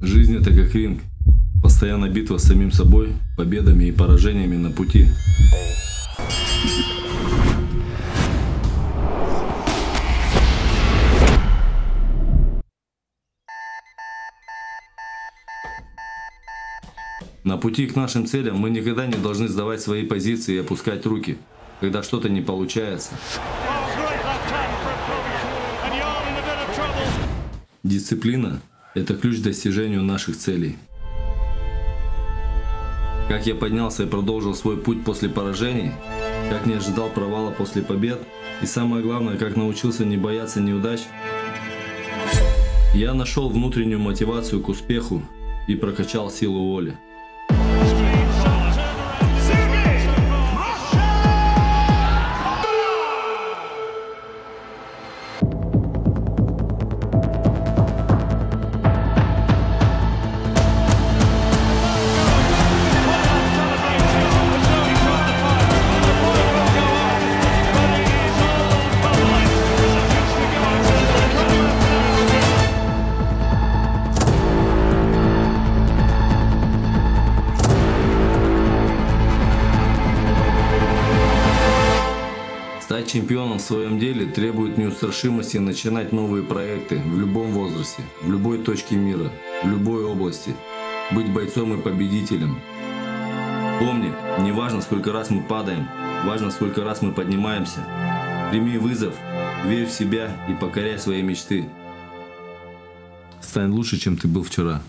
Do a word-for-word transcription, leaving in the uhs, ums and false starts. Жизнь — это как ринг. Постоянная битва с самим собой, победами и поражениями на пути. На пути к нашим целям мы никогда не должны сдавать свои позиции и опускать руки, когда что-то не получается. Дисциплина – это ключ к достижению наших целей. Как я поднялся и продолжил свой путь после поражений, как не ожидал провала после побед, и самое главное, как научился не бояться неудач, я нашел внутреннюю мотивацию к успеху и прокачал силу воли. Стать чемпионом в своем деле требует неустрашимости начинать новые проекты в любом возрасте, в любой точке мира, в любой области. Быть бойцом и победителем. Помни, не важно, сколько раз мы падаем, важно, сколько раз мы поднимаемся. Прими вызов, верь в себя и покоряй свои мечты. Стань лучше, чем ты был вчера.